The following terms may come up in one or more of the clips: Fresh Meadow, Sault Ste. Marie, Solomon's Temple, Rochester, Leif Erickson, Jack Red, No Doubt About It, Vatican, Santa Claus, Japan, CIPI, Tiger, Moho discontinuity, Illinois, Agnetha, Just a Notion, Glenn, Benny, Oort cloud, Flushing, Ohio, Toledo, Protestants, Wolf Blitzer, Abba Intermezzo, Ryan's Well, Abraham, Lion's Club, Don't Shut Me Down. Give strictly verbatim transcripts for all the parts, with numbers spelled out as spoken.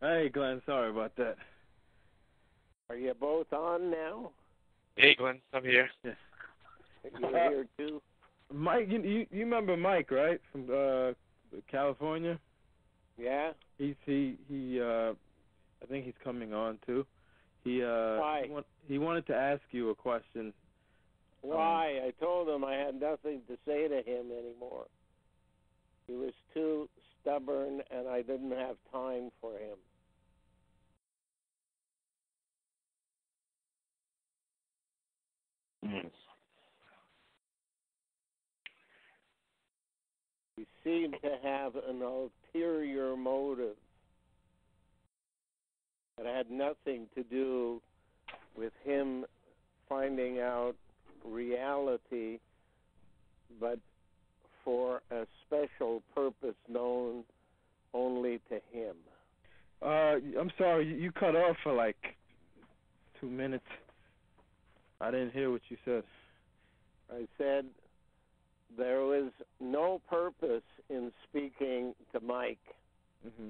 Hey, Glenn, sorry about that. Are you both on now? Hey, Glenn, I'm here. Yeah. You're here, too? Mike, you, you you remember Mike, right, from uh, California? Yeah. He's, he, he uh, I think he's coming on, too. He, uh, Why? He, want, he wanted to ask you a question. Why? Um, I told him I had nothing to say to him anymore. He was too stubborn, and I didn't have time for him. Mm. He seemed to have an ulterior motive that had nothing to do with him finding out reality, but for a special purpose known only to him. Uh, I'm sorry, you cut off for like two minutes. I didn't hear what you said. I said there was no purpose in speaking to Mike. Mm-hmm.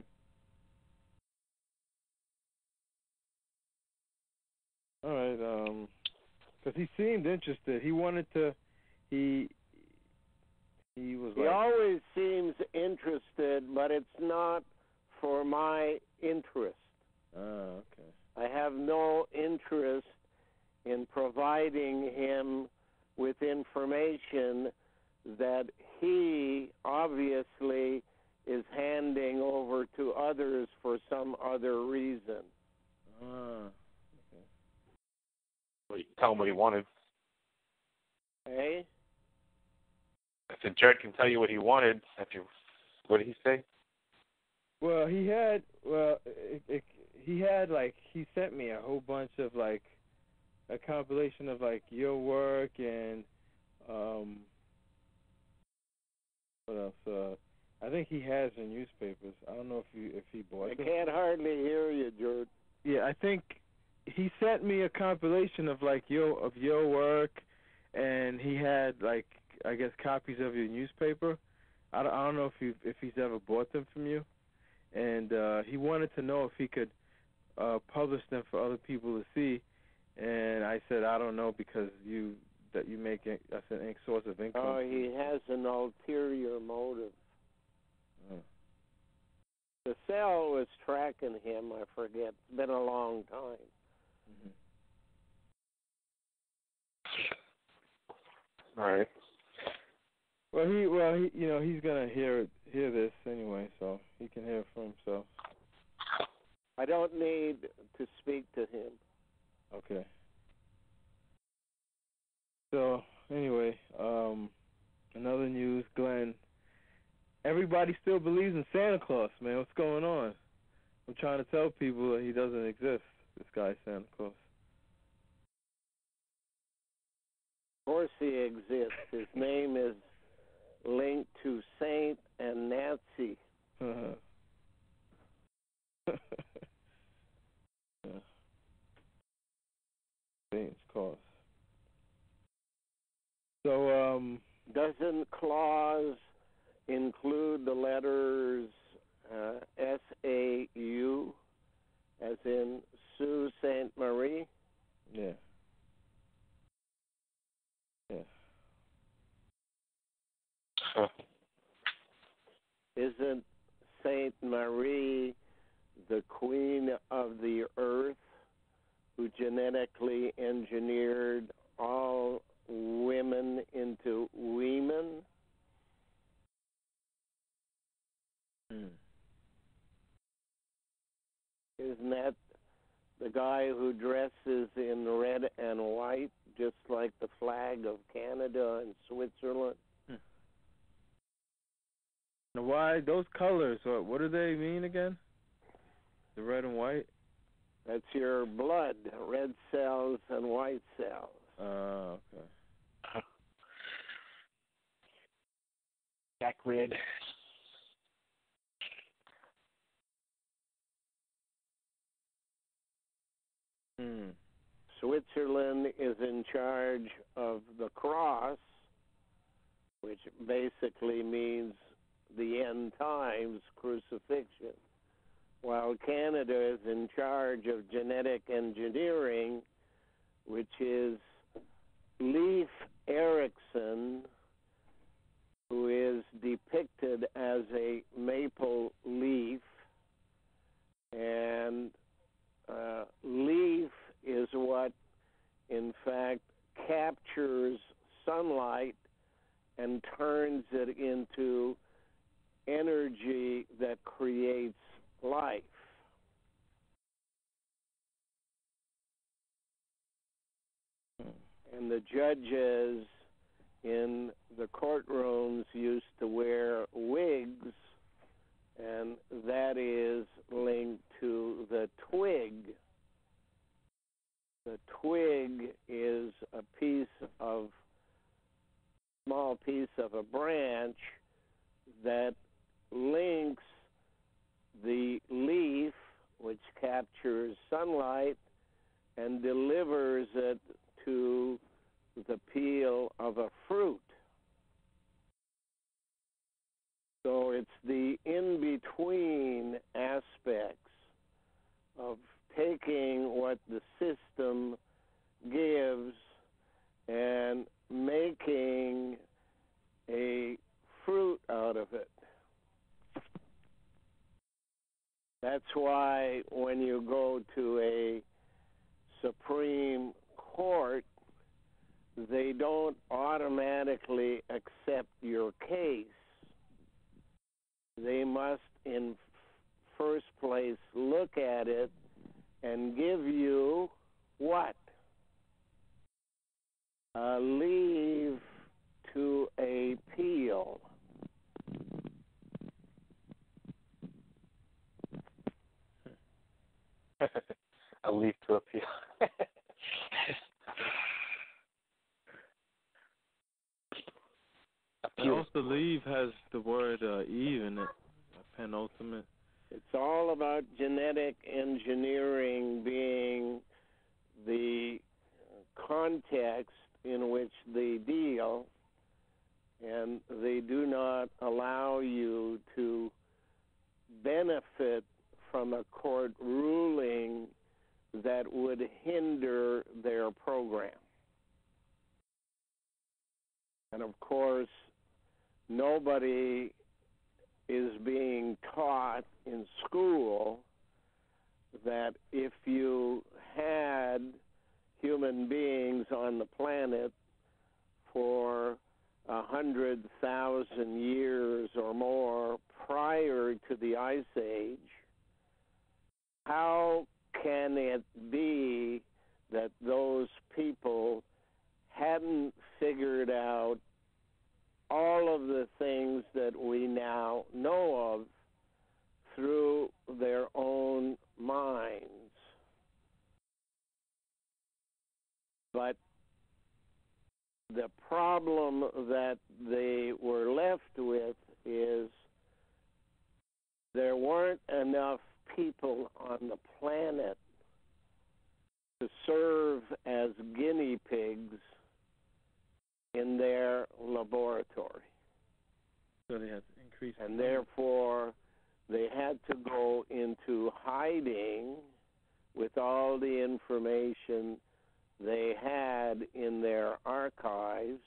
All right, um, because he seemed interested. He wanted to, he, he was he like... He always seems interested, but it's not for my interest. Oh, okay. I have no interest in providing him with information that he obviously is handing over to others for some other reason. Ah. Tell him what he wanted. Hey? I said Jared can tell you what he wanted. After, what did he say? Well, he had, well, it, it, he had, like, he sent me a whole bunch of, like, a compilation of, like, your work and, um, what else? Uh, I think he has the newspapers. I don't know if you if he bought them. I can't hardly hear you, Jared. Yeah, I think... He sent me a compilation of like your of your work, and he had like I guess copies of your newspaper. I don't, I don't know if you if he's ever bought them from you, and uh, he wanted to know if he could uh, publish them for other people to see. And I said I don't know because you that you make it, that's an source of income. Oh, he has an ulterior motive. Oh. The cell was tracking him. I forget. It's been a long time. All right. Well, he, well, he, you know, he's gonna hear it, hear this anyway, so he can hear it from himself. I don't need to speak to him. Okay. So anyway, um, another news, Glenn. Everybody still believes in Santa Claus, man. What's going on? I'm trying to tell people that he doesn't exist. This guy, Santa Claus. Of course he exists. His name is linked to Saint and Nancy. Uh-huh. Yeah. Saint Claus. So, um... doesn't Claus include the letters uh, S A U, as in Sault Ste. Marie? Yeah. Yeah. Huh. Isn't Saint Marie the queen of the earth who genetically engineered all women into women? Hmm. Isn't that the guy who dresses in red and white, just like the flag of Canada and Switzerland? Hmm. Now why those colors? What, what do they mean again? The red and white? That's your blood, red cells and white cells. Oh, uh, okay. Jack Red. Mm. Switzerland is in charge of the cross, which basically means the end times, crucifixion. while Canada is in charge of genetic engineering, which is Leif Erickson, who is depicted as a maple leaf. And uh, Leif is what, in fact, captures sunlight and turns it into energy that creates life. And the judges in the courtrooms used to wear wigs, and that is linked to the twig. The twig is a piece of, small piece of a branch that links the leaf, which captures sunlight, and delivers it to the peel of a fruit. So it's the in-between aspects of taking what the system gives and making a fruit out of it. That's why when you go to a Supreme Court, they don't automatically accept your case. They must, in first place, look at it and give you what? A leaf to a peel. A leaf to a peel. The leaf has the word uh, Eve in it, penultimate. It's all about genetic engineering being the context in which they deal, and they do not allow you to benefit from a court ruling that would hinder their program. And of course, nobody is being taught in school that if you had human beings on the planet for a hundred thousand years or more prior to the Ice Age, how can it be that those people hadn't figured out all of the things that we now know of through their own minds? But the problem that they were left with is there weren't enough people on the planet to serve as guinea pigs in their laboratory. So they had to increase, and therefore they had to go into hiding with all the information they had in their archives,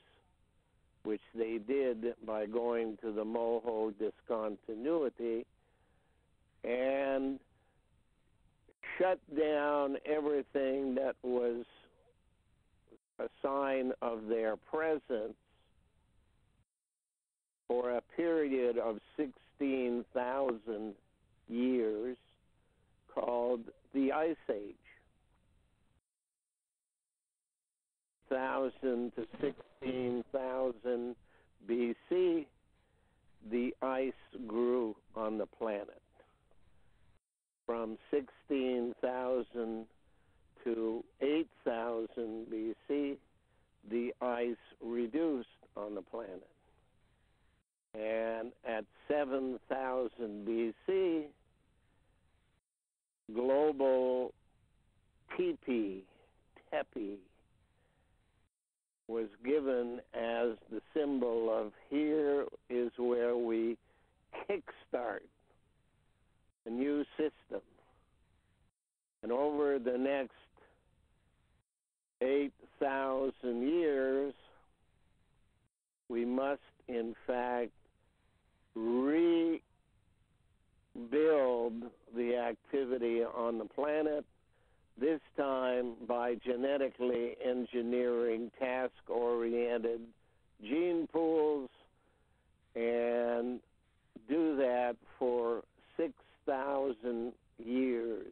which they did by going to the Moho discontinuity, and shut down everything that was a sign of their presence for a period of sixteen thousand years called the Ice Age. one thousand to sixteen thousand B C, the ice grew on the planet. From sixteen thousand to eight thousand B C, the ice reduced on the planet. And at seven thousand B C, global tepi, tepi, was given as the symbol of here is where we kickstart a new system. And over the next eight thousand years, we must, in fact, rebuild the activity on the planet, this time by genetically engineering task-oriented gene pools, and do that for six thousand years.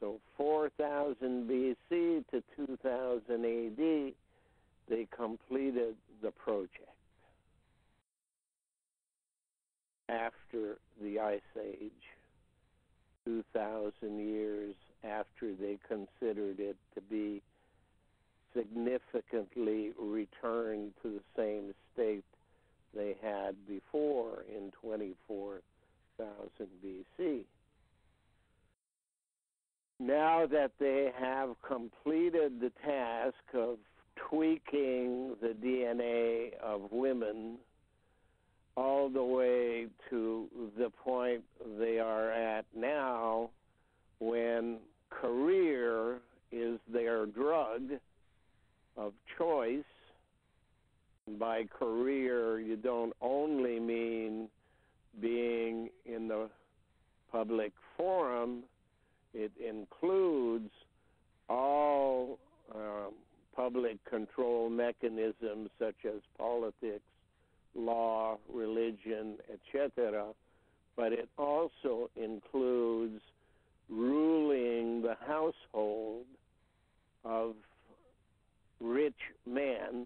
So four thousand B C to two thousand A D, they completed the project after the Ice Age, two thousand years after they considered it to be significantly returned to the same state they had before in twenty-four thousand B C. Now that they have completed the task of tweaking the D N A of women all the way to the point they are at now, when career is their drug of choice. By career, you don't only mean being in the public forum. It includes all um, public control mechanisms such as politics, law, religion, et cetera. But it also includes ruling the household of rich men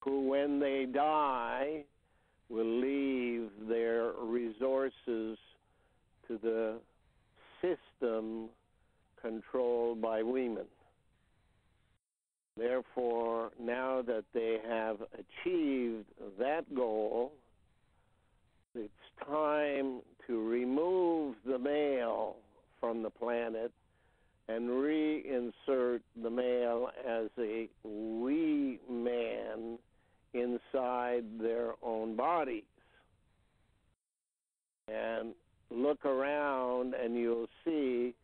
who, when they die, will leave their resources to the system controlled by women. Therefore, now that they have achieved that goal, it's time to remove the male from the planet and reinsert the male as a wee man inside their own bodies. And look around and you'll see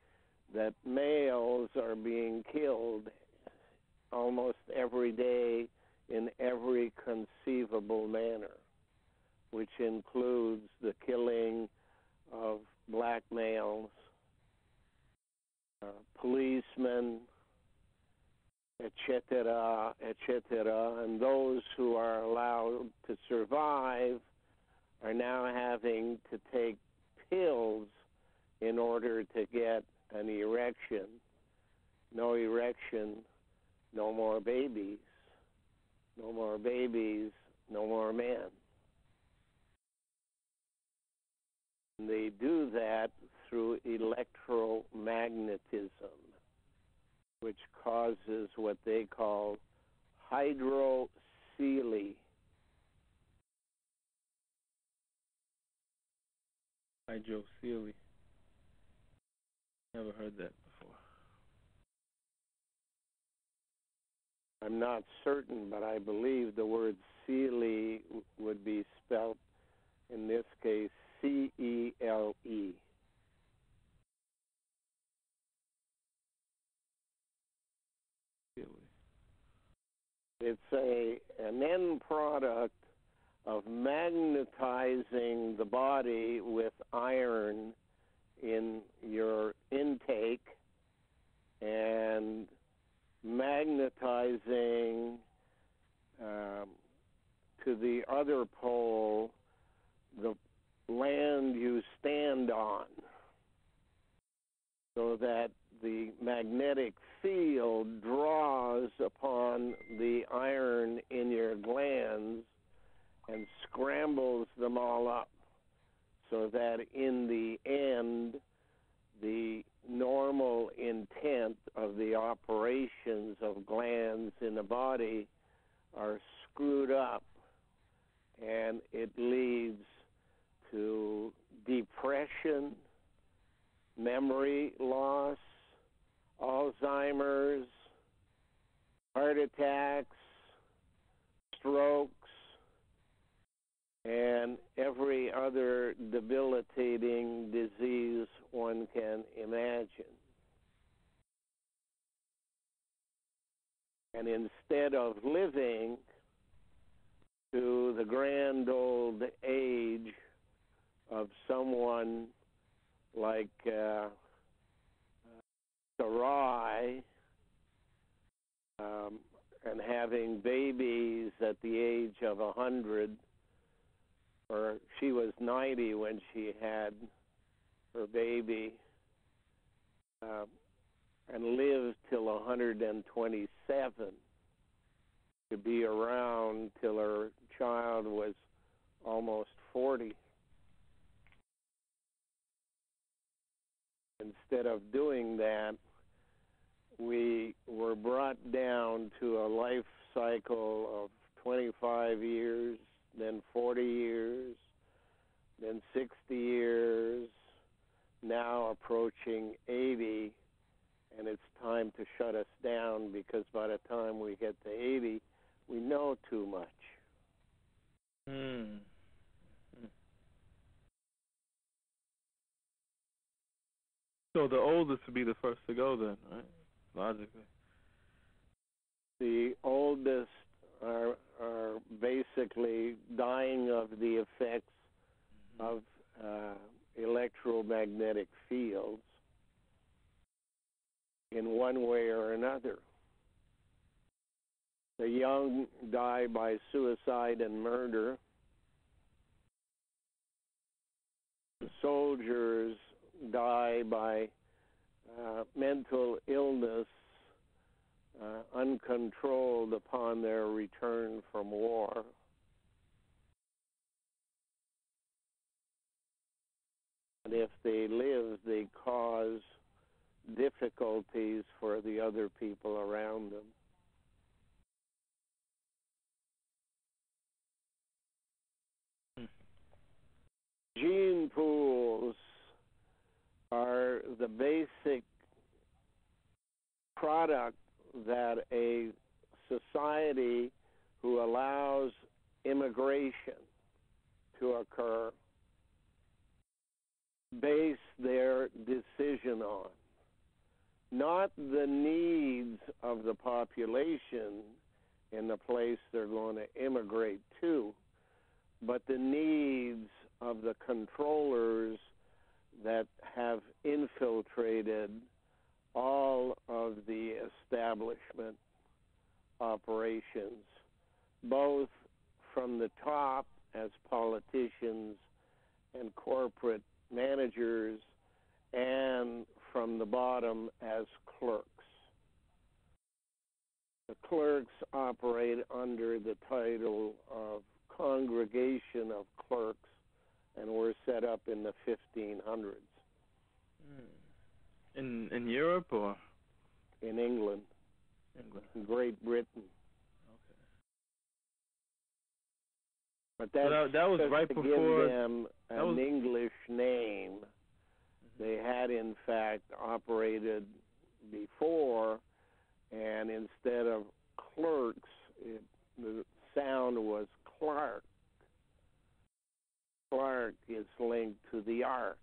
that males are being killed almost every day in every conceivable manner, which includes the killing of black males, uh, policemen, et cetera, et cetera, and those who are allowed to survive are now having to take pills in order to get an erection. No erection, no more babies. No more babies, no more men. And they do that through electromagnetism, which causes what they call hydrocephaly. Hydrocephaly. Never heard that before. I'm not certain, but I believe the word "celie" would be spelt, in this case, C E L E. It's a an end product of magnetizing the body with iron in your intake and magnetizing um, to the other pole the land you stand on, so that the magnetic field draws upon the iron in your glands and scrambles them all up, so that in the end, the normal intent of the operations of glands in the body are screwed up, and it leads to depression, memory loss, Alzheimer's, heart attacks, strokes, and every other debilitating disease one can imagine. And instead of living to the grand old age of someone like uh, Sarai, um, and having babies at the age of a hundred, or she was ninety when she had her baby, uh, and lived till one hundred twenty-seven to be around till her child was almost forty. Instead of doing that, we were brought down to a life cycle of twenty-five years, then forty years, then sixty years, now approaching eighty, and it's time to shut us down, because by the time we get to eighty, we know too much. Mm. So the oldest would be the first to go then, right? Logically. The oldest are, are basically dying of the effects mm-hmm. of uh, electromagnetic fields in one way or another. The young die by suicide and murder. The soldiers die by uh, mental illness uh, uncontrolled upon their return from war. And if they live, they cause difficulties for the other people around them. Hmm. Gene pools are the basic product that a society who allows immigration to occur base their decision on. Not the needs of the population in the place they're going to immigrate to, but the needs of the controllers that have infiltrated all of the establishment operations, both from the top as politicians and corporate managers, and from the bottom as clerks. The clerks operate under the title of Congregation of Clerks, and were set up in the fifteen hundreds. In in Europe or? In England. England. In Great Britain. Okay. But that, well, that, that was right to before. Give them an was... English name. Mm-hmm. They had, in fact, operated before, and instead of clerks, it, the sound was Clark. Clark is linked to the Ark.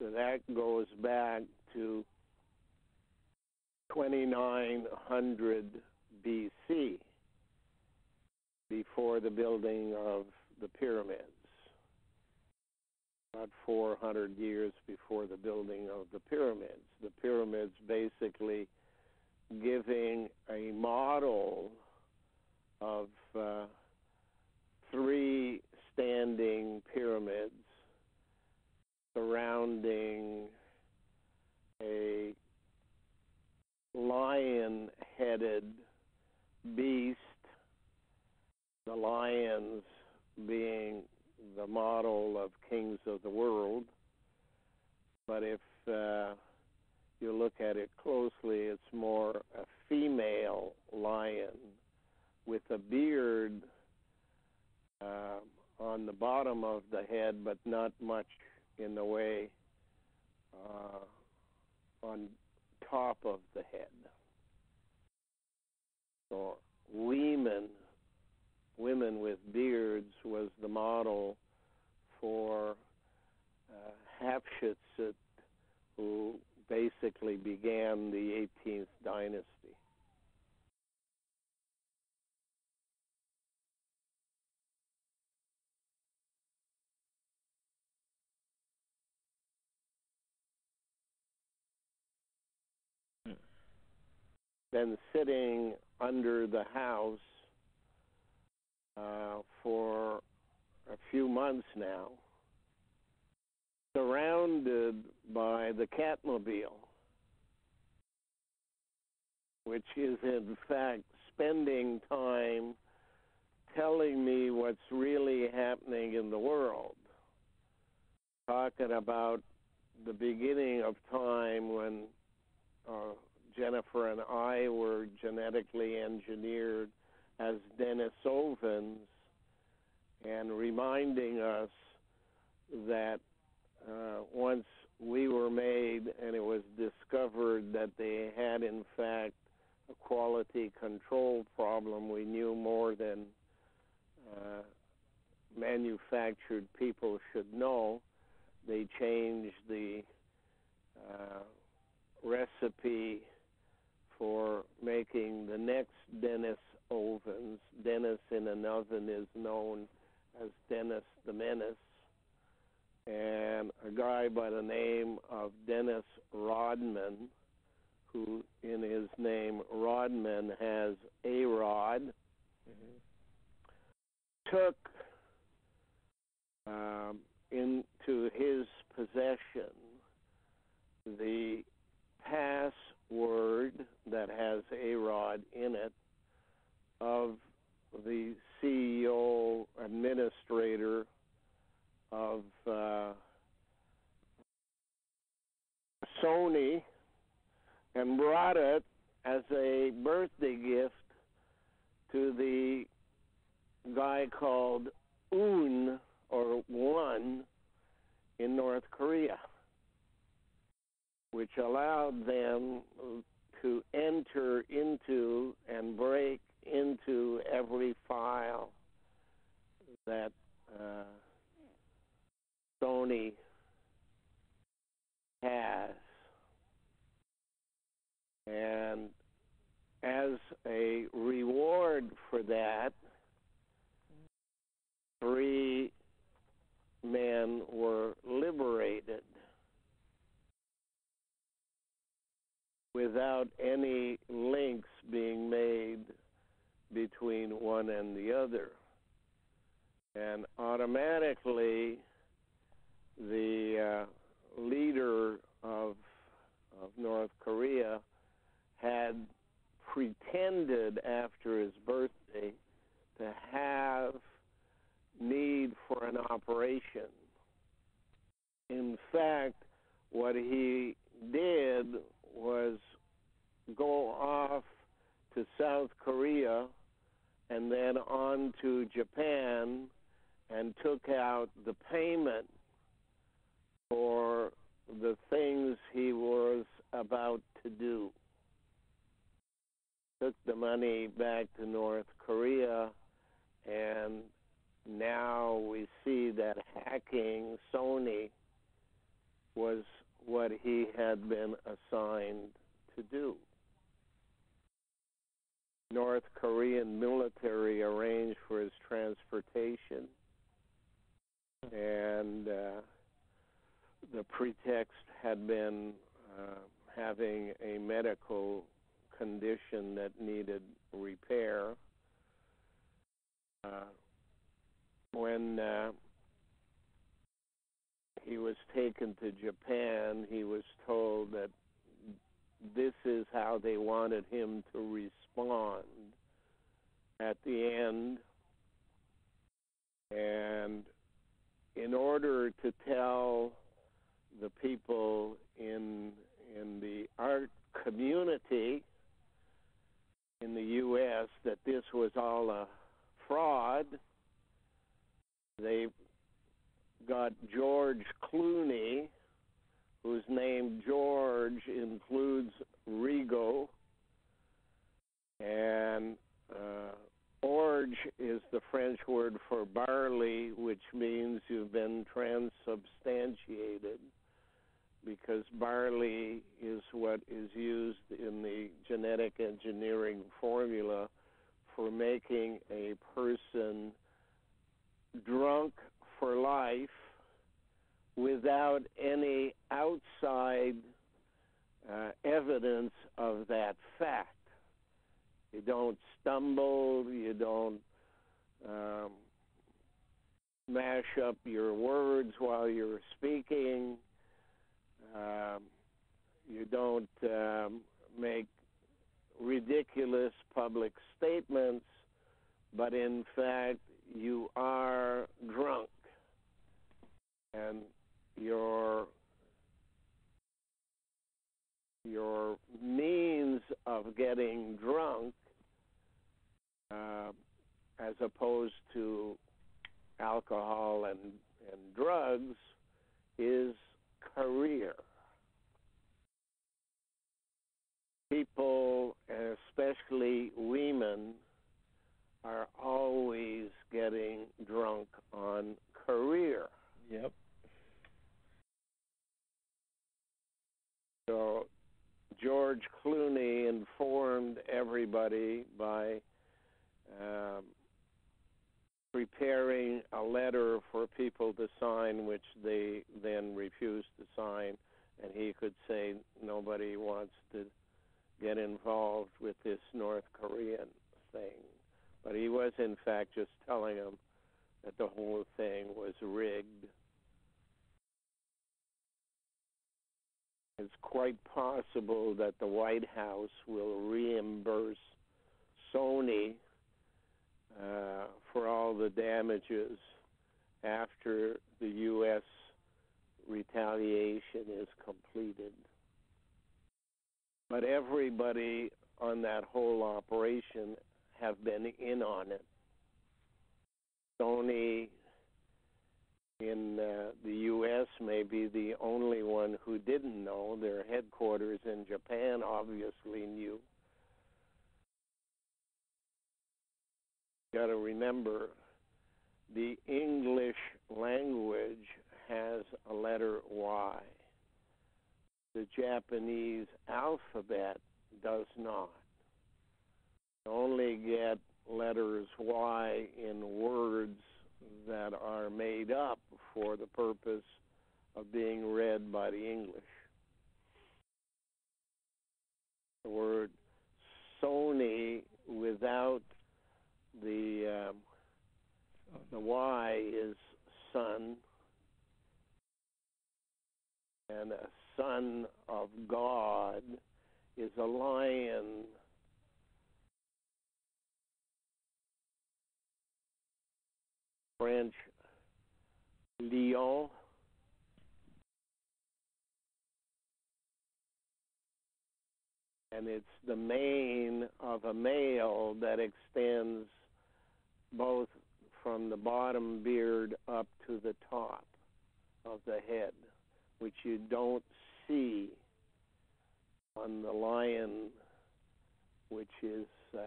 So that goes back to twenty-nine hundred B C, before the building of the pyramids, about four hundred years before the building of the pyramids. The pyramids basically giving a model of uh, three standing pyramids surrounding a lion-headed beast, the lions being the model of kings of the world. But if uh, you look at it closely, it's more a female lion with a beard uh, on the bottom of the head, but not much in the way uh, on top of the head. So women women with beards was the model for uh, Hatshepsut, who basically began the eighteenth dynasty. Hmm. Been sitting under the house uh, for a few months now, surrounded by the Catmobile, which is in fact spending time telling me what's really happening in the world, talking about the beginning of time when uh, Jennifer and I were genetically engineered as Denisovans, and reminding us that Uh, once we were made and it was discovered that they had, in fact, a quality control problem, we knew more than uh, manufactured people should know. They changed the uh, recipe for making the next Dennis ovens. Dennis in an oven is known as Dennis the Menace. And a guy by the name of Dennis Rodman, who in his name Rodman has a rod, mm-hmm. took um, into his possession the password that has a rod in it of the C E O administrator of uh, Sony, and brought it as a birthday gift to the guy called Un, or One, in North Korea, which allowed them to enter into and break into every file that uh, Sony has. And as a reward for that, three men were liberated without any links being made between one and the other. And automatically, the uh, leader of, of North Korea had pretended after his birthday to have need for an operation. In fact, what he did was go off to South Korea and then on to Japan and took out the payment for the things he was about to do. Took the money back to North Korea, and now we see that hacking Sony was what he had been assigned to do. North Korean military arranged for his transportation, and uh, the pretext had been uh, having a medical condition that needed repair. Uh, when uh, he was taken to Japan, he was told that this is how they wanted him to respond at the end. And in order to tell the people in in the art community in the U S that this was all a fraud, they got George Clooney, whose name George includes Rego, and uh, or Forge is the French word for barley, which means you've been transubstantiated, because barley is what is used in the genetic engineering formula for making a person drunk for life without any outside uh, evidence of that fact. You don't stumble, you don't um, mash up your words while you're speaking, um, you don't um, make ridiculous public statements, but in fact you are drunk, and your your means of getting drunk, uh, as opposed to alcohol and, and drugs, is career. People, especially women, are always getting drunk on career. Yep. So George Clooney informed everybody by um, preparing a letter for people to sign, which they then refused to sign, and he could say nobody wants to get involved with this North Korean thing. But he was, in fact, just telling them that the whole thing was rigged. It's quite possible that the White House will reimburse Sony uh, for all the damages after the U S retaliation is completed. But everybody on that whole operation have been in on it. Sony in uh, the U S may be the only one who didn't know. Their headquarters in Japan obviously knew. Got to remember, the English language has a letter Y. The Japanese alphabet does not. You only get letters Y in words that are made up for the purpose of being read by the English. The word Sony without the um, the Y is son, and a son of God is a lion. French, lion. And it's the mane of a male that extends both from the bottom beard up to the top of the head, which you don't see on the lion, which is uh,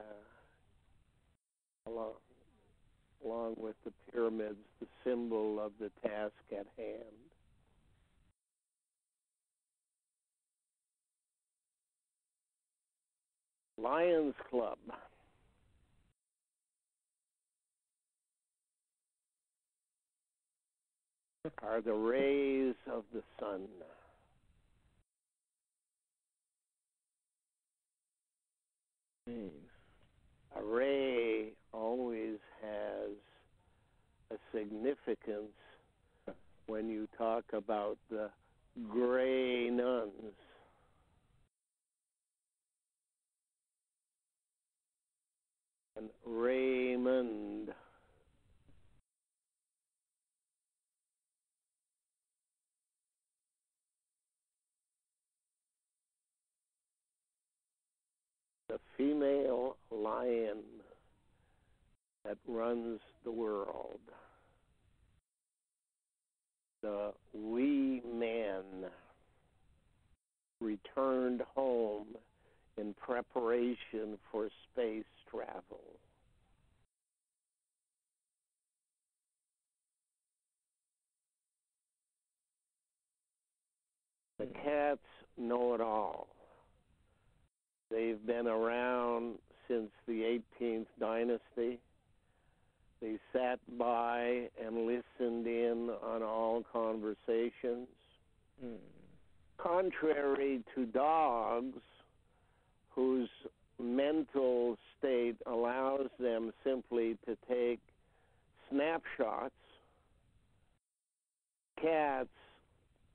along. along with the pyramids, the symbol of the task at hand. Lion's Club. Are the rays of the sun. A ray always has a significance when you talk about the gray nuns. And Raymond. The female lion that runs the world. The wee man returned home in preparation for space travel. The cats know it all. They've been around since the eighteenth dynasty. They sat by and listened in on all conversations. Mm. Contrary to dogs, whose mental state allows them simply to take snapshots, cats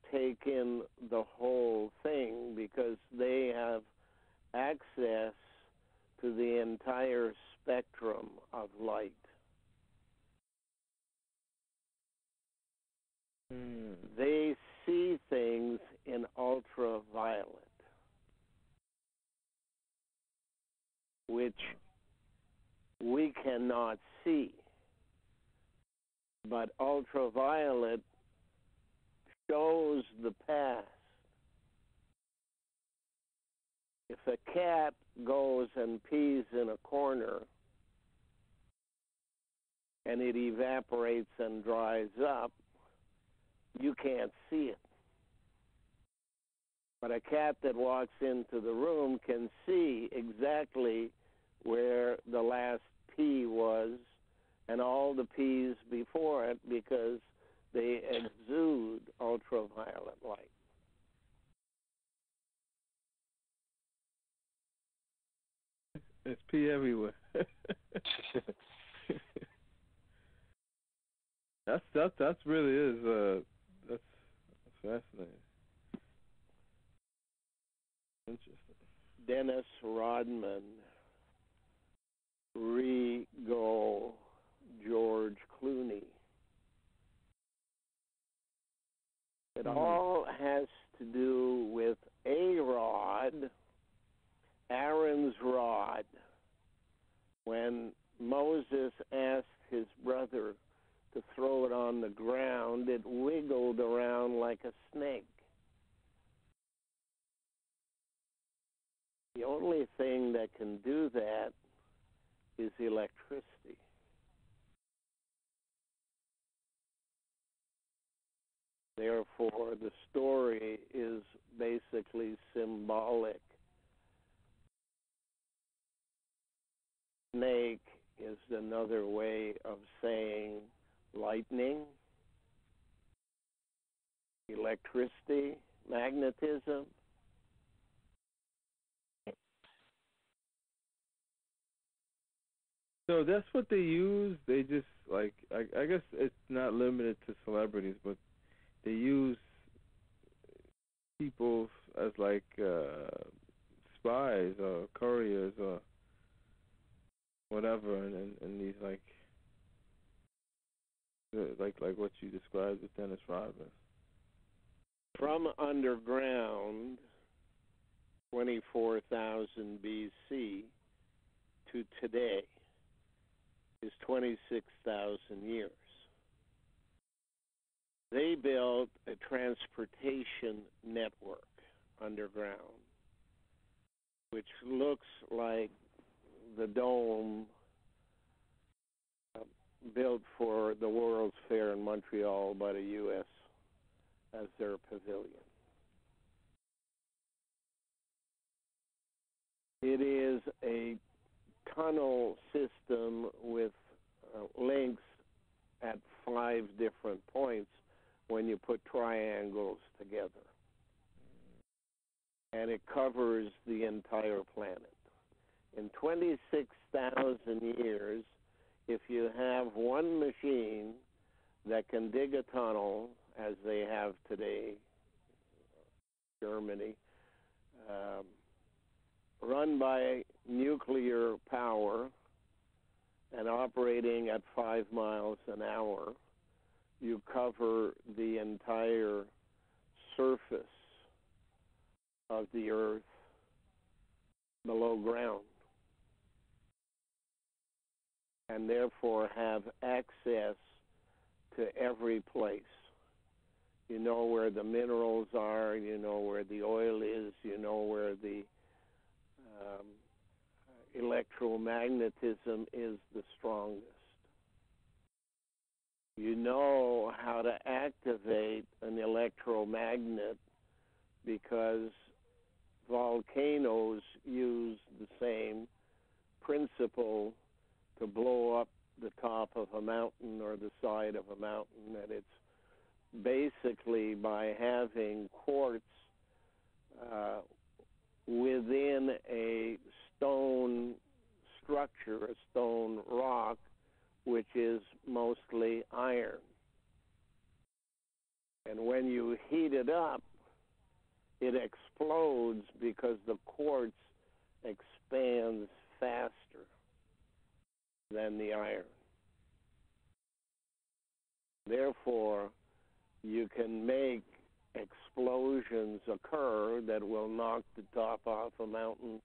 take in the whole thing because they have access to the entire spectrum of light. Mm. They see things in ultraviolet, which we cannot see. But ultraviolet shows the past. If a cat goes and pees in a corner and it evaporates and dries up, you can't see it. But a cat that walks into the room can see exactly where the last pee was and all the pees before it because they exude ultraviolet light. There's pee everywhere. that's that. That's really is. Uh, that's, that's fascinating. Interesting. Dennis Rodman, Rego, George Clooney. It mm. all has to do with a rod, Aaron's rod. When Moses asked his brother to throw it on the ground, it wiggled around like a snake. The only thing that can do that is electricity. Therefore, the story is basically symbolic. Snake is another way of saying lightning, electricity, magnetism. So that's what they use. They just, like, I, I guess it's not limited to celebrities, but they use people as, like, uh, spies or couriers or whatever, and, and, and these, like, like, like what you described with Dennis Rodman. From underground, twenty-four thousand B C to today is twenty-six thousand years. They built a transportation network underground, which looks like the dome uh, built for the World's Fair in Montreal by the U S as their pavilion. It is a tunnel system with uh, links at five different points when you put triangles together. And it covers the entire planet. In twenty-six thousand years, if you have one machine that can dig a tunnel, as they have today, Germany, um, run by nuclear power and operating at five miles an hour, you cover the entire surface of the earth below ground, and therefore have access to every place. You know where the minerals are, you know where the oil is, you know where the um, electromagnetism is the strongest. You know how to activate an electromagnet because volcanoes use the same principle to blow up the top of a mountain or the side of a mountain, and it's basically by having quartz uh, within a stone structure, a stone rock, which is mostly iron. And when you heat it up, it explodes because the quartz expands faster than the iron. Therefore, you can make explosions occur that will knock the top off a mountain,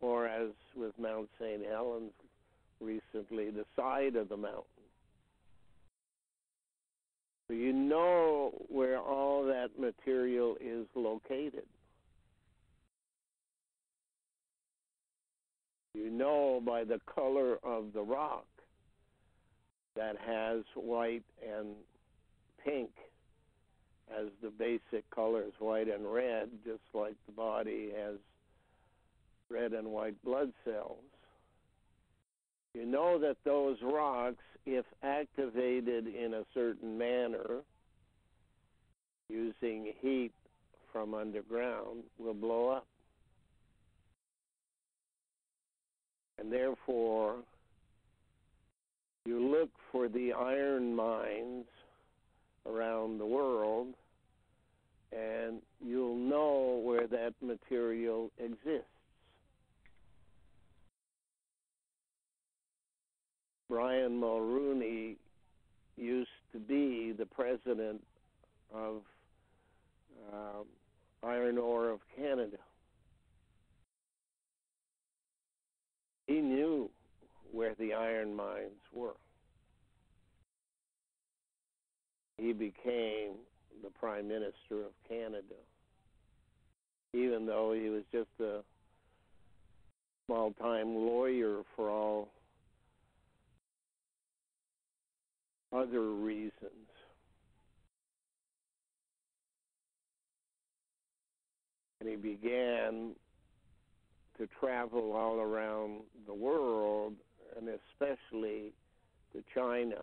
or as with Mount Saint Helens recently, the side of the mountain. So you know where all that material is located. You know by the color of the rock that has white and pink as the basic colors, white and red, just like the body has red and white blood cells. You know that those rocks, if activated in a certain manner, using heat from underground, will blow up. And therefore, you look for the iron mines around the world, and you'll know where that material exists. Brian Mulrooney used to be the president of uh, Iron Ore of Canada. He knew where the iron mines were. He became the Prime Minister of Canada, even though he was just a small-time lawyer for all other reasons. And he began to travel all around the world, and especially to China.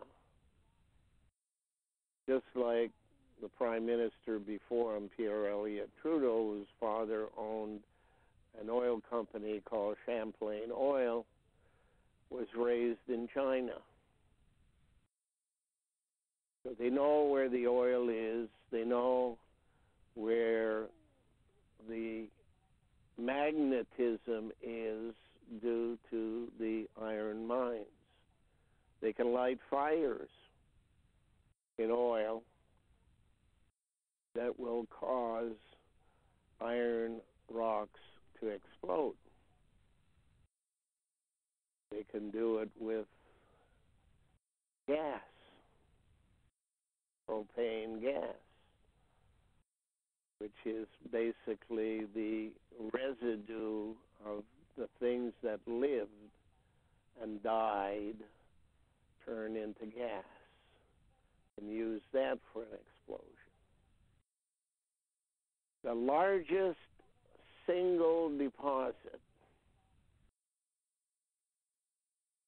Just like the Prime Minister before him, Pierre Elliott Trudeau, whose father owned an oil company called Champlain Oil, was raised in China. So they know where the oil is, they know where the magnetism is due to the iron mines. They can light fires in oil that will cause iron rocks to explode. They can do it with gas, propane gas, which is basically the residue of the things that lived and died turn into gas, and use that for an explosion. The largest single deposit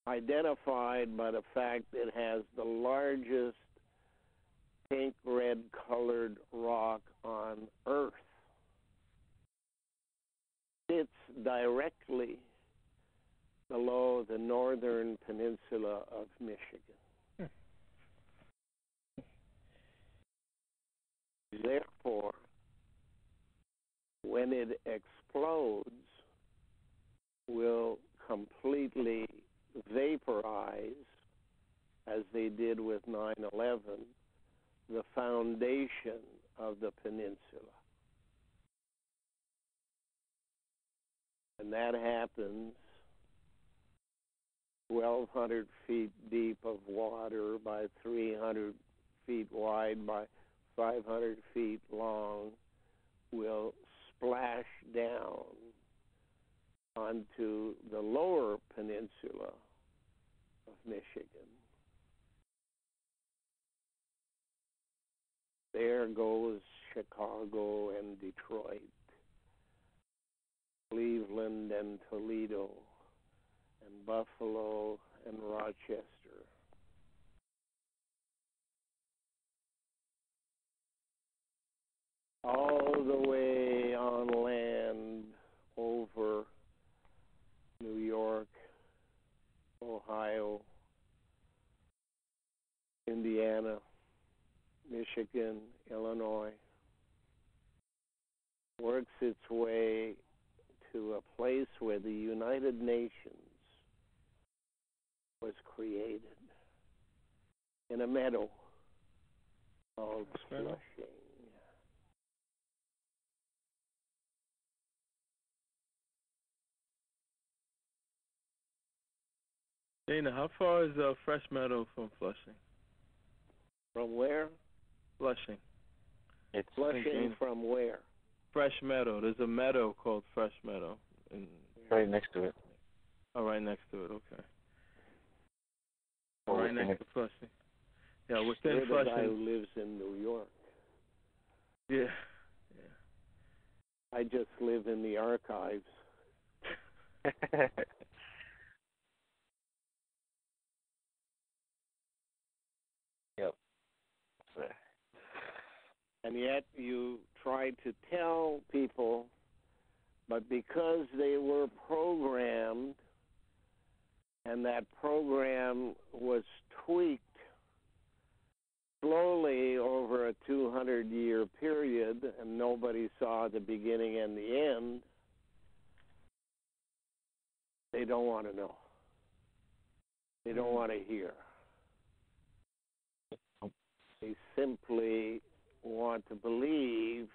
identified by the fact it has the largest pink-red colored rock on Earth sits directly below the northern peninsula of Michigan. Therefore, when it explodes, will completely vaporize, as they did with nine eleven, the foundation of the peninsula. And that happens twelve hundred feet deep of water by three hundred feet wide by five hundred feet long, will splash down onto the lower peninsula of Michigan. There goes Chicago and Detroit Cleveland and Toledo and Buffalo and Rochester. All the way on land over New York, Ohio, Indiana, Michigan, Illinois, works its way to a place where the United Nations was created in a meadow called Flushing. Dana, how far is uh, Fresh Meadow from Flushing? From where? Flushing. It's Flushing from where? Fresh Meadow. There's a meadow called Fresh Meadow. In right next to it. Oh, right next to it. Okay. Well, right next to Flushing. Yeah, within Flushing. There's a guy who lives in New York. Yeah. Yeah. I just live in the archives. Yep. And yet you try to tell people, but because they were programmed and that program was tweaked slowly over a two hundred year period and nobody saw the beginning and the end, they don't want to know. They don't want to hear. They simply want to believe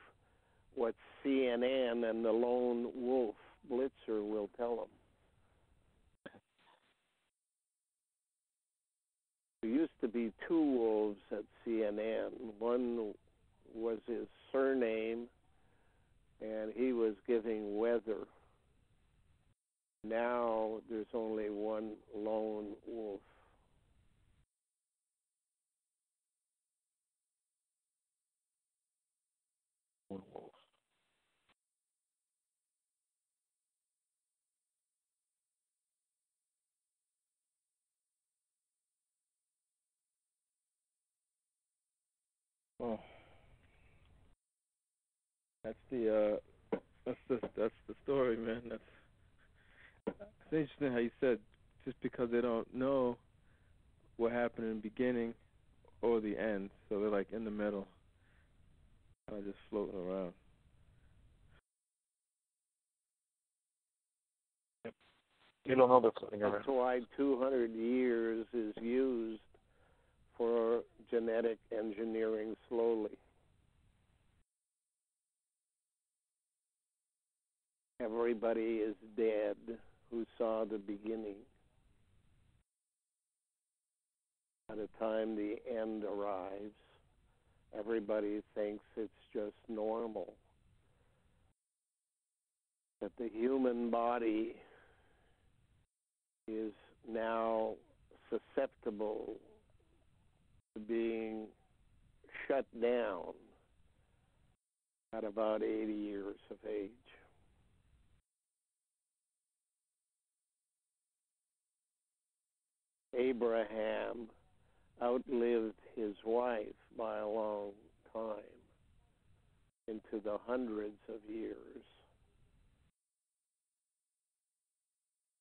what C N N and the lone wolf blitzer will tell them. There used to be two wolves at C N N. One was his surname, and he was giving weather. Now there's only one lone wolf. Oh, that's the uh, that's the that's the story, man. That's it's interesting how you said just because they don't know what happened in the beginning or the end, so they're like in the middle, kind of just floating around. Yep. You don't know they're floating around. That's why two hundred years is used for genetic engineering slowly. Everybody is dead who saw the beginning by the time the end arrives. Everybody thinks it's just normal, that the human body is now susceptible to being shut down at about eighty years of age. Abraham outlived his wife by a long time, into the hundreds of years.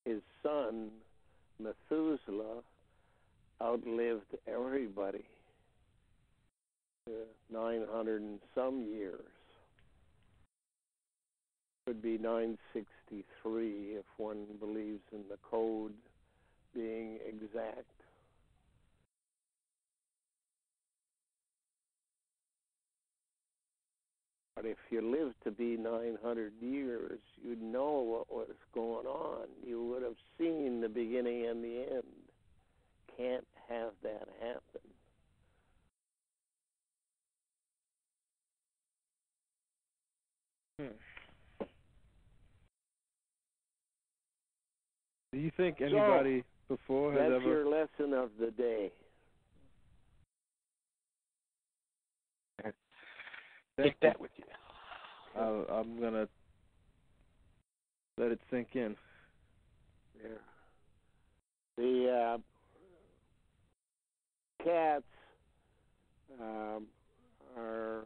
His son, Methuselah, outlived everybody, uh, nine hundred and some years. Could be nine sixty-three if one believes in the code being exact. But if you lived to be nine hundred years, you'd know what was going on. You would have seen the beginning and the end. Can't have that happen. Hmm. Do you think anybody so, before has ever... That's your lesson of the day. Take that with you. I, I'm going to Let it sink in. Yeah. The uh, cats uh, are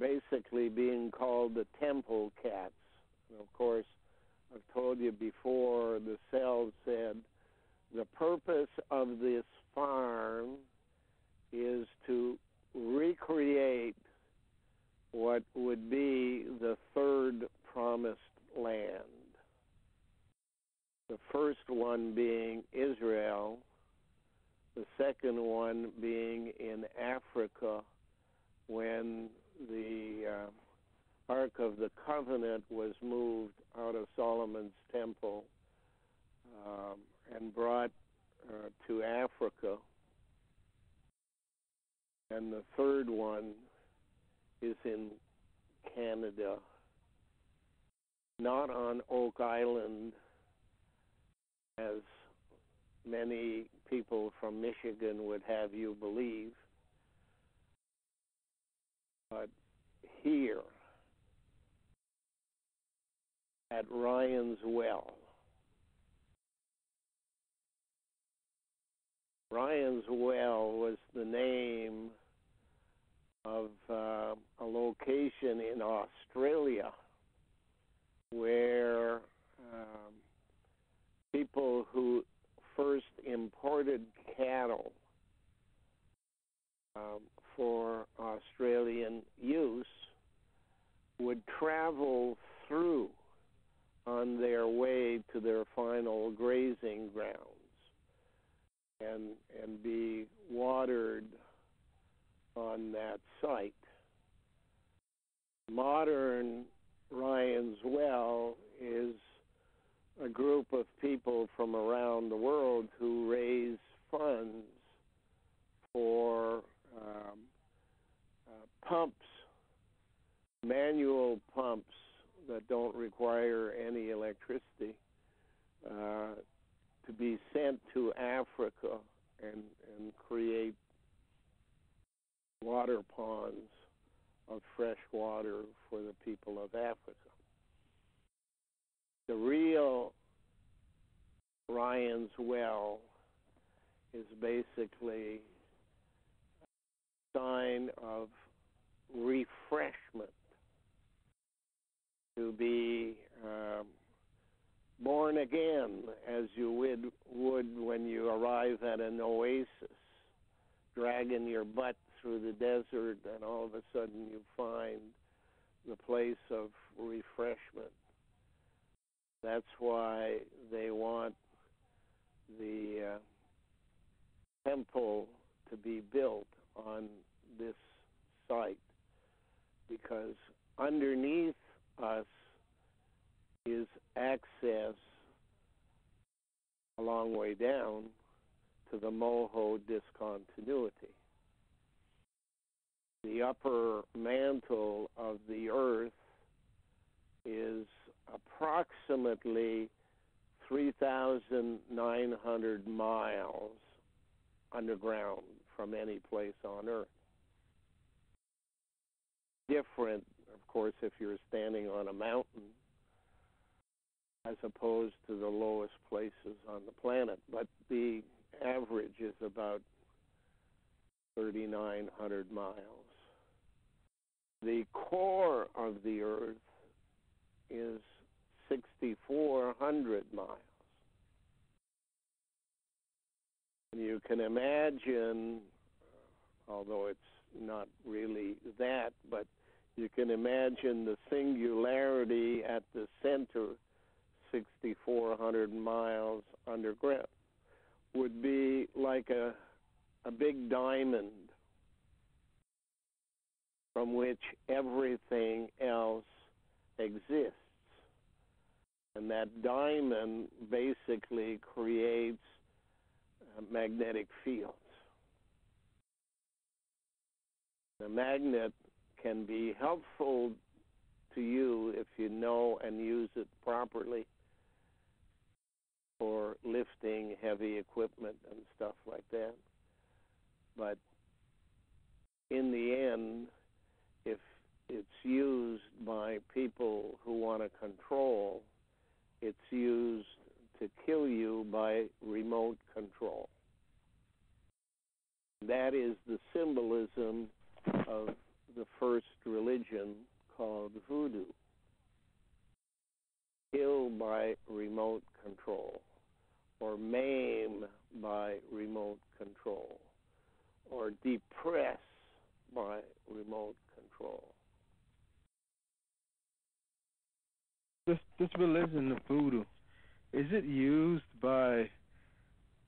basically being called the temple cats. And of course, I've told you before, the cell said the purpose of this farm is to recreate what would be the third promised land. The first one being Israel, the second one being in Africa when the uh, Ark of the Covenant was moved out of Solomon's temple um, and brought uh, to Africa. And the third one is in Canada, not on Oak Island, as many people from Michigan would have you believe, but here at Ryan's Well. Ryan's Well was the name of uh, a location in Australia where um, people who first imported cattle um, for Australian use would travel through on their way to their final grazing grounds and, and be watered on that site. Modern Ryan's Well is a group of people from around the world who raise funds for um, uh, pumps, manual pumps that don't require any electricity, uh, to be sent to Africa and, and create water ponds of fresh water for the people of Africa. The real Ryan's Well is basically a sign of refreshment, to be um, born again as you would, would when you arrive at an oasis, dragging your butt through the desert, and all of a sudden you find the place of refreshment. That's why they want the uh, temple to be built on this site, because underneath us is access a long way down to the Moho discontinuity. The upper mantle of the earth is approximately three thousand nine hundred miles underground from any place on Earth. Different, of course, if you're standing on a mountain as opposed to the lowest places on the planet, but the average is about three thousand nine hundred miles. The core of the Earth is six thousand four hundred miles. And you can imagine, although it's not really that, but you can imagine the singularity at the center, six thousand four hundred miles underground, would be like a, a big diamond from which everything else exists. And that diamond basically creates magnetic fields. The magnet can be helpful to you if you know and use it properly for lifting heavy equipment and stuff like that. But in the end, if it's used by people who want to control, it's used to kill you by remote control. That is the symbolism of the first religion called voodoo. Kill by remote control, or maim by remote control, or depress by remote control. This, this religion of voodoo, is it used by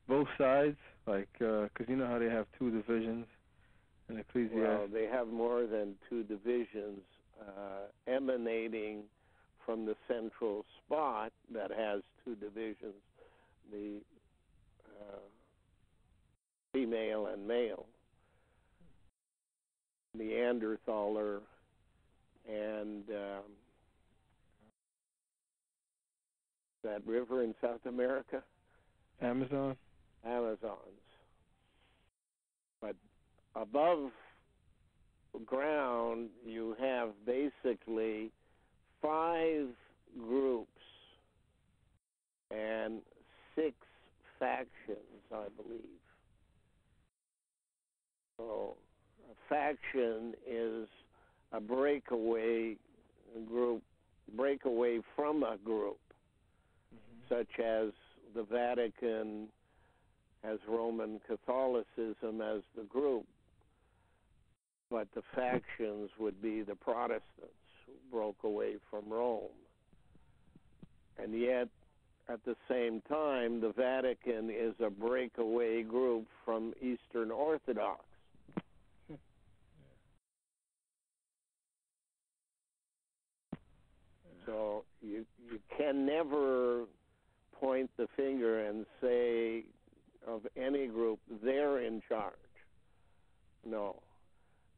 both sides? Like, because uh, you know how they have two divisions in Ecclesiastes? Well, they have more than two divisions uh, emanating from the central spot that has two divisions, the uh, female and male, Neanderthaler and um, that river in South America? Amazon. Amazons. But above ground, you have basically five groups and six factions, I believe. So a faction is a breakaway group, breakaway from a group, mm-hmm. such as the Vatican has Roman Catholicism as the group, but the factions would be the Protestants who broke away from Rome. And yet, at the same time, the Vatican is a breakaway group from Eastern Orthodox. So you you can never point the finger and say of any group, they're in charge. No.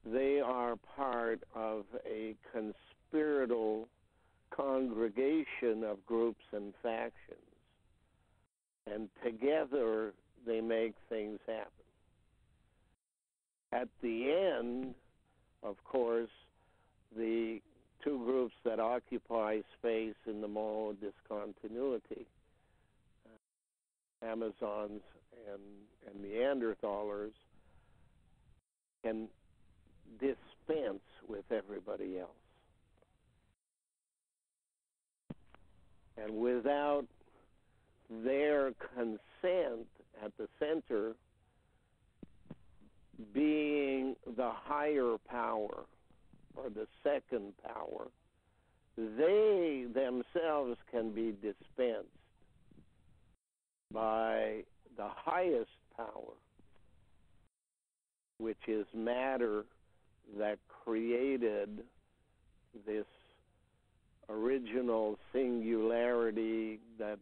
They are part of a conspiratorial congregation of groups and factions. And together, they make things happen. At the end, of course, the two groups that occupy space in the Moho discontinuity, Amazons and, and Neanderthalers, can dispense with everybody else. And without their consent at the center being the higher power or the second power, they themselves can be dispensed by the highest power, which is matter that created this original singularity that,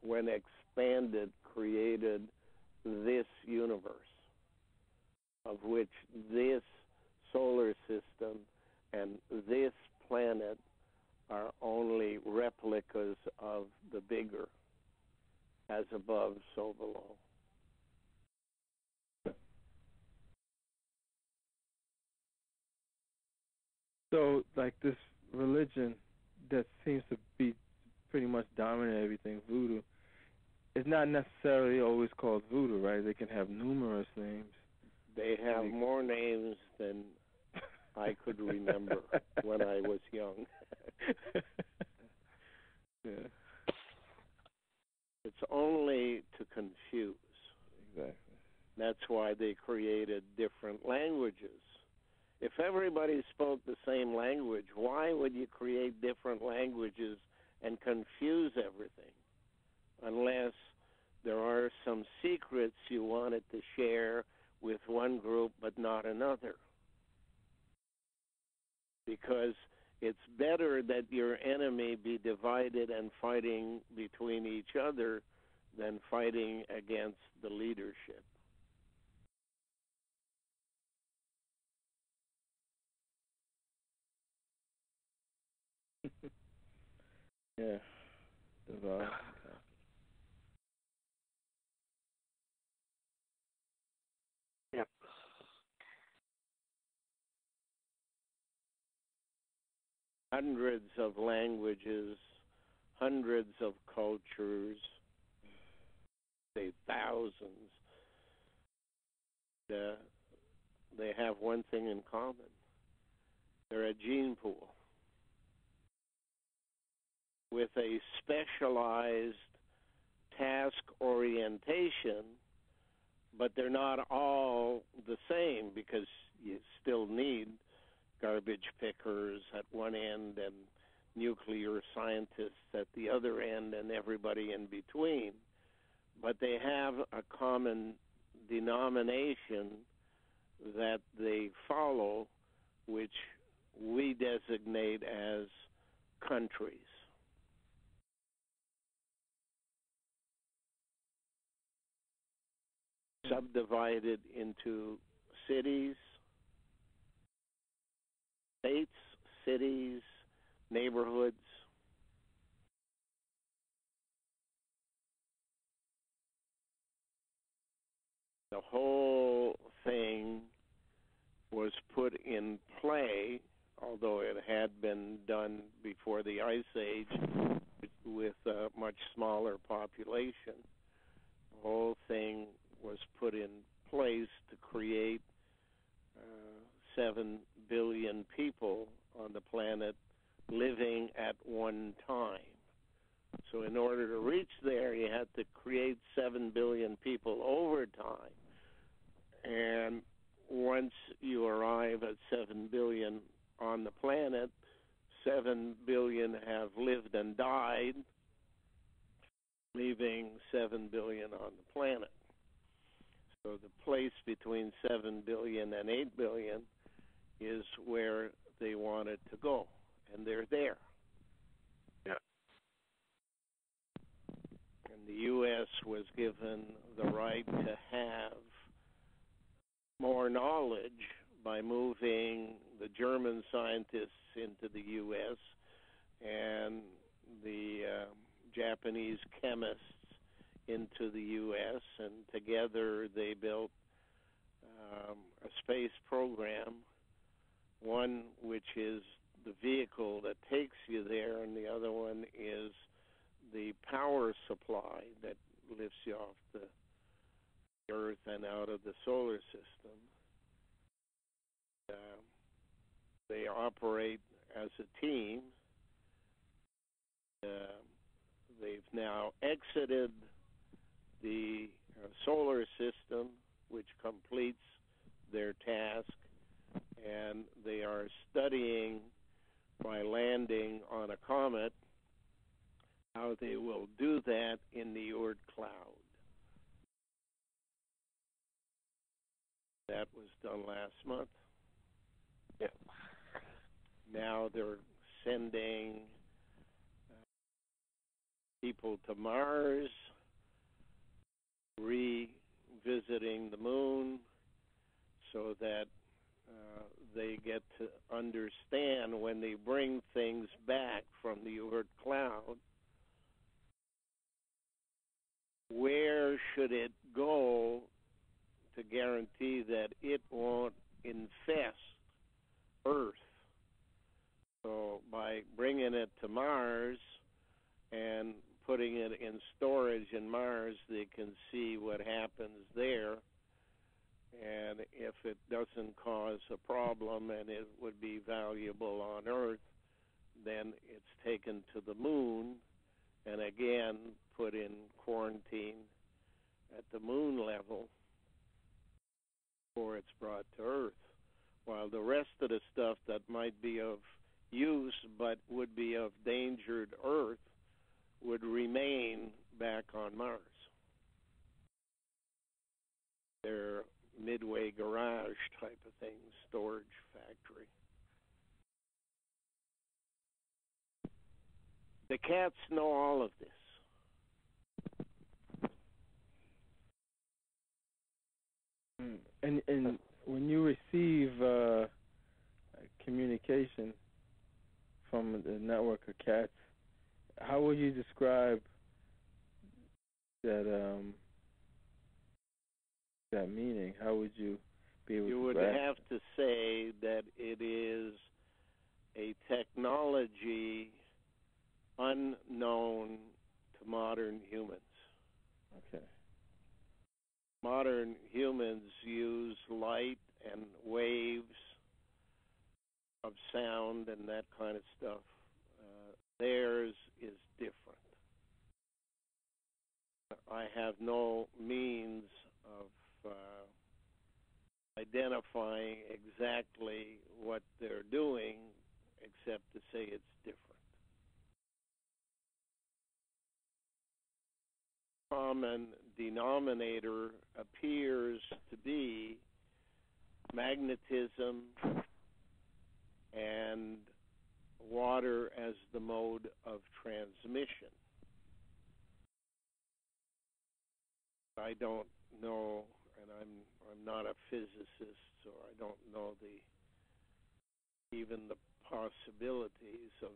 when expanded, created this universe, of which this solar system and this planet are only replicas of the bigger. As above, so below. So, like this religion that seems to be pretty much dominant everything, voodoo, is not necessarily always called voodoo, right? They can have numerous names. They have they more names than I could remember when I was young. Yeah. It's only to confuse. Exactly. That's why they created different languages. If everybody spoke the same language, why would you create different languages and confuse everything? Unless there are some secrets you wanted to share with one group but not another. Because it's better that your enemy be divided and fighting between each other than fighting against the leadership. Yeah. Divide. Yep. Hundreds of languages, hundreds of cultures, say thousands, uh, they have one thing in common. They're a gene pool with a specialized task orientation, but they're not all the same because you still need garbage pickers at one end and nuclear scientists at the other end and everybody in between. But they have a common denomination that they follow, which we designate as countries. Subdivided into cities, states, cities, neighborhoods. The whole thing was put in play, although it had been done before the Ice Age with a much smaller population. The whole thing was put in place to create uh, seven billion people on the planet living at one time. So in order to reach there, you had to create seven billion people over time. And once you arrive at seven billion on the planet, seven billion have lived and died, leaving seven billion on the planet. So the place between seven billion and eight billion is where they wanted to go, and they're there. Yeah. And the U S was given the right to have more knowledge by moving the German scientists into the U S and the uh, Japanese chemists into the U S, and together they built um, a space program, one which is the vehicle that takes you there, and the other one is the power supply that lifts you off the Earth and out of the solar system. Uh, they operate as a team. Uh, they've now exited the uh, solar system, which completes their task, and they are studying by landing on a comet how they will do that in the Oort cloud. That was done last month. Yeah. Now they're sending uh, people to Mars, revisiting the moon, so that uh, they get to understand when they bring things back from the Oort cloud, where should it go to guarantee that it won't infest Earth. So by bringing it to Mars and putting it in storage in Mars, they can see what happens there, and if it doesn't cause a problem and it would be valuable on Earth, then it's taken to the moon and again put in quarantine at the moon level before it's brought to Earth, while the rest of the stuff that might be of use but would be of danger to Earth would remain back on Mars. Their midway garage type of thing, storage factory. The cats know all of this. And and when you receive uh, communication from the network of cats, how would you describe that um, that meaning? How would you be able to... You would have to say that it is a technology unknown to modern humans. Okay. Modern humans use light and waves of sound and that kind of stuff. Uh, theirs is different. I have no means of uh, identifying exactly what they're doing, except to say it's different. Common denominator appears to be magnetism and water as the mode of transmission. I don't know, and I'm I'm not a physicist, so I don't know the even the possibilities of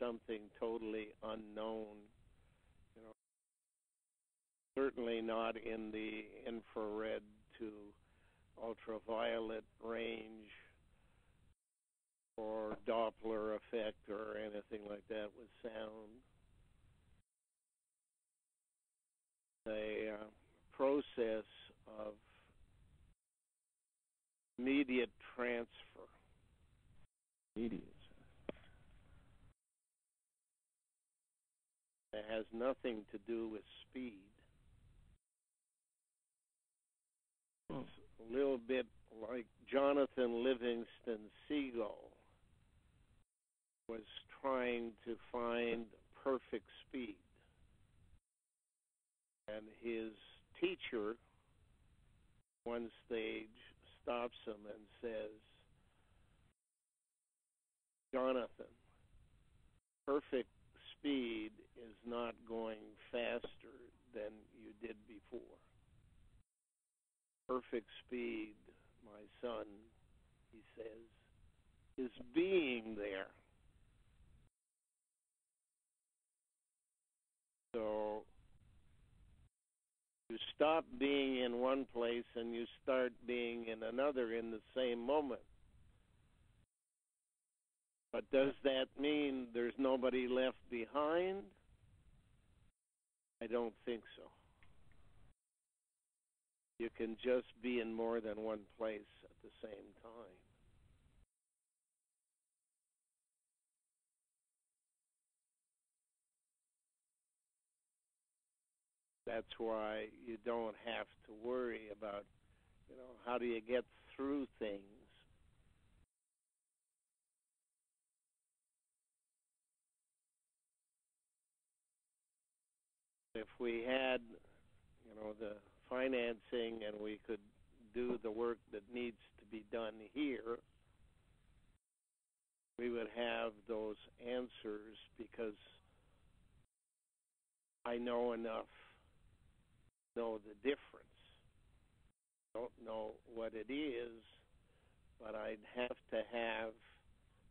something totally unknown. You know, certainly not in the infrared to ultraviolet range, or Doppler effect, or anything like that with sound. A uh, process of immediate transfer. Immediate. It has nothing to do with speed. Oh. It's a little bit like Jonathan Livingston Seagull was trying to find perfect speed. And his teacher, one stage, stops him and says, Jonathan, perfect speed is not going faster than you did before. Perfect speed, my son, he says, is being there. So you stop being in one place and you start being in another in the same moment. But does that mean there's nobody left behind? I don't think so. You can just be in more than one place at the same time. That's why you don't have to worry about, you know, how do you get through things. If we had, you know, the financing and we could do the work that needs to be done here, we would have those answers because I know enough. Know the difference. Don't know what it is, but I'd have to have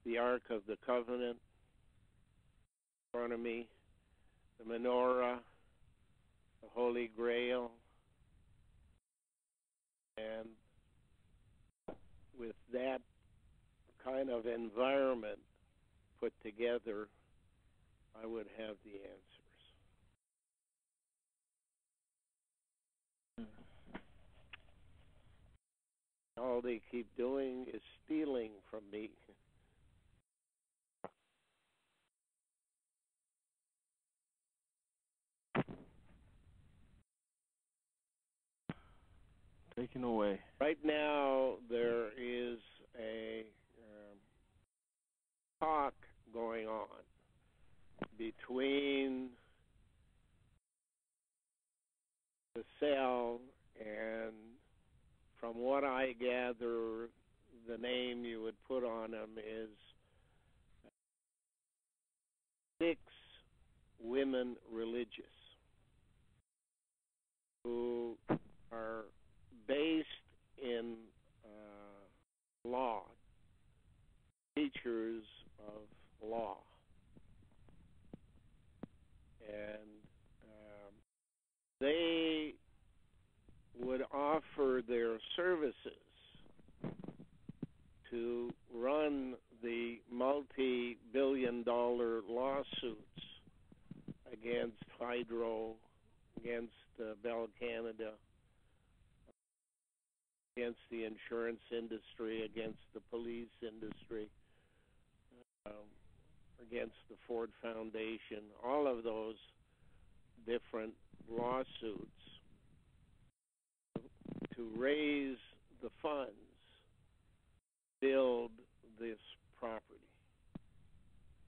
the Ark of the Covenant in front of me, the menorah, the Holy Grail, and with that kind of environment put together, I would have the answer. All they keep doing is stealing from me. Taken away. Right now, there is a um, talk going on between the cell and, from what I gather, the name you would put on them is six women religious who are based in uh, law, teachers of law. And um, they would offer their services to run the multi-billion dollar lawsuits against hydro, against uh, Bell Canada, against the insurance industry, against the police industry, uh, against the Ford Foundation, all of those different lawsuits to raise the funds, build this property.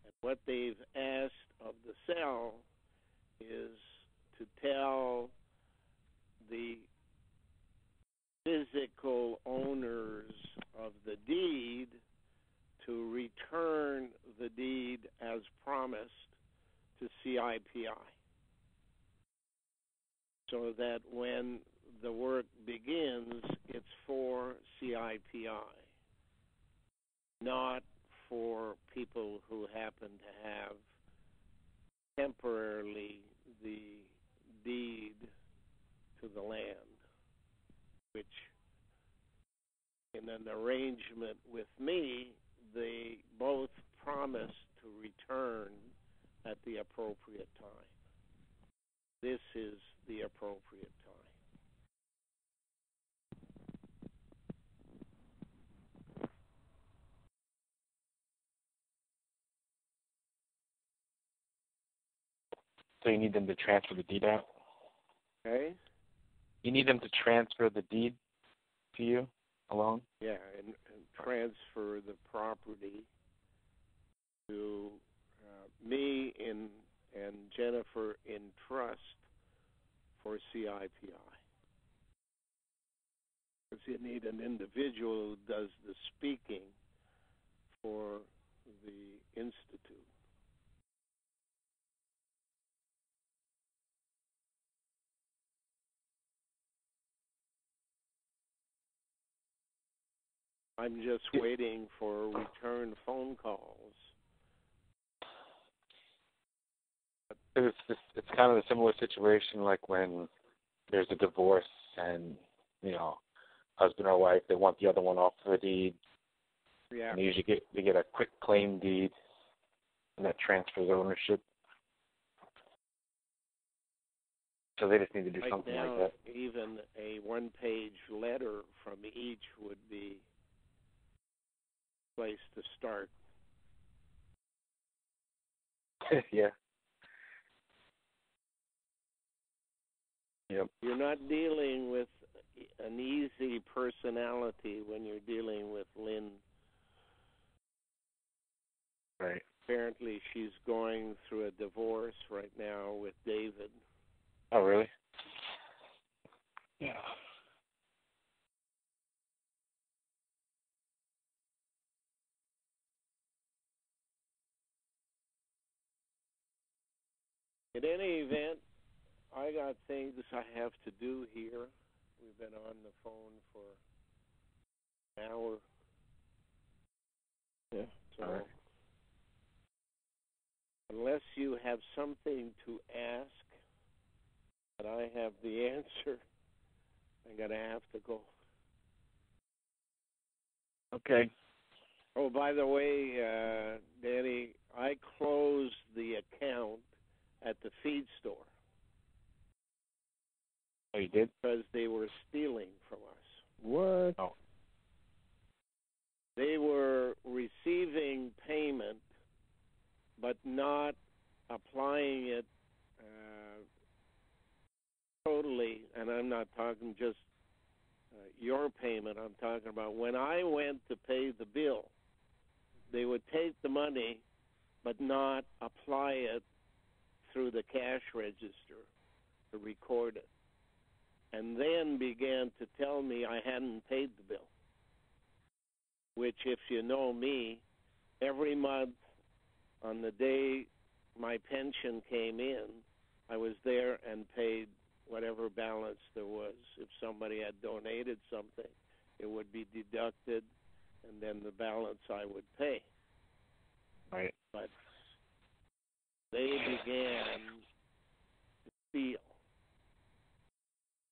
And what they've asked of the cell is to tell the physical owners of the deed to return the deed as promised to C I P I, so that when the work begins, it's for C I P I, not for people who happen to have temporarily the deed to the land, which in an arrangement with me, they both promised to return at the appropriate time. This is the appropriate time. So you need them to transfer the deed out? Okay. You need them to transfer the deed to you alone? Yeah, and, and transfer the property to uh, me in, and Jennifer in trust for C I P I. Because you need an individual who does the speaking for the institute. I'm just waiting for return phone calls. It's, just, it's kind of a similar situation like when there's a divorce and, you know, husband or wife, they want the other one off the deed. Yeah. And they usually get, they get a quick claim deed, and that transfers ownership. So they just need to do right something now, like that. Even a one-page letter from each would be place to start. Yeah. Yep. You're not dealing with an easy personality when you're dealing with Lynn. Right. Apparently she's going through a divorce right now with David. Oh, really? Yeah. In any event, I got things I have to do here. We've been on the phone for an hour. Yeah. So, all right. Unless you have something to ask that I have the answer, I'm going to have to go. Okay. Oh, by the way, uh, Danny, I closed the account at the feed store. Oh, you did? Because they were stealing from us. What? Oh. They were receiving payment, but not applying it uh, totally, and I'm not talking just uh, your payment, I'm talking about when I went to pay the bill, they would take the money, but not apply it through the cash register to record it, and then began to tell me I hadn't paid the bill, which, if you know me, every month on the day my pension came in, I was there and paid whatever balance there was. If somebody had donated something, it would be deducted, and then the balance I would pay. Right. But they began to steal.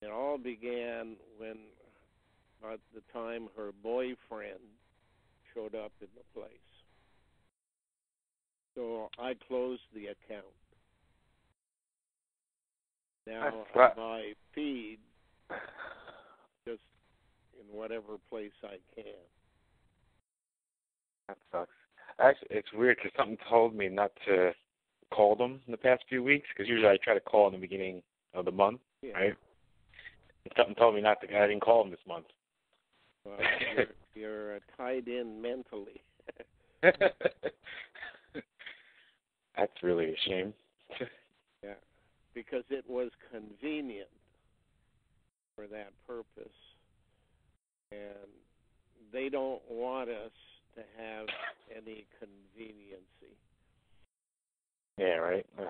It all began when, about the time her boyfriend showed up in the place. So I closed the account. Now have I feed just in whatever place I can. That sucks. Actually, it's weird because something told me not to call them in the past few weeks because usually I try to call in the beginning of the month, yeah. right? And something told me not to. I didn't call them this month. Well, you're, you're tied in mentally. That's really a shame. Yeah, because it was convenient for that purpose, and they don't want us to have any conveniency. Yeah, right. Ugh.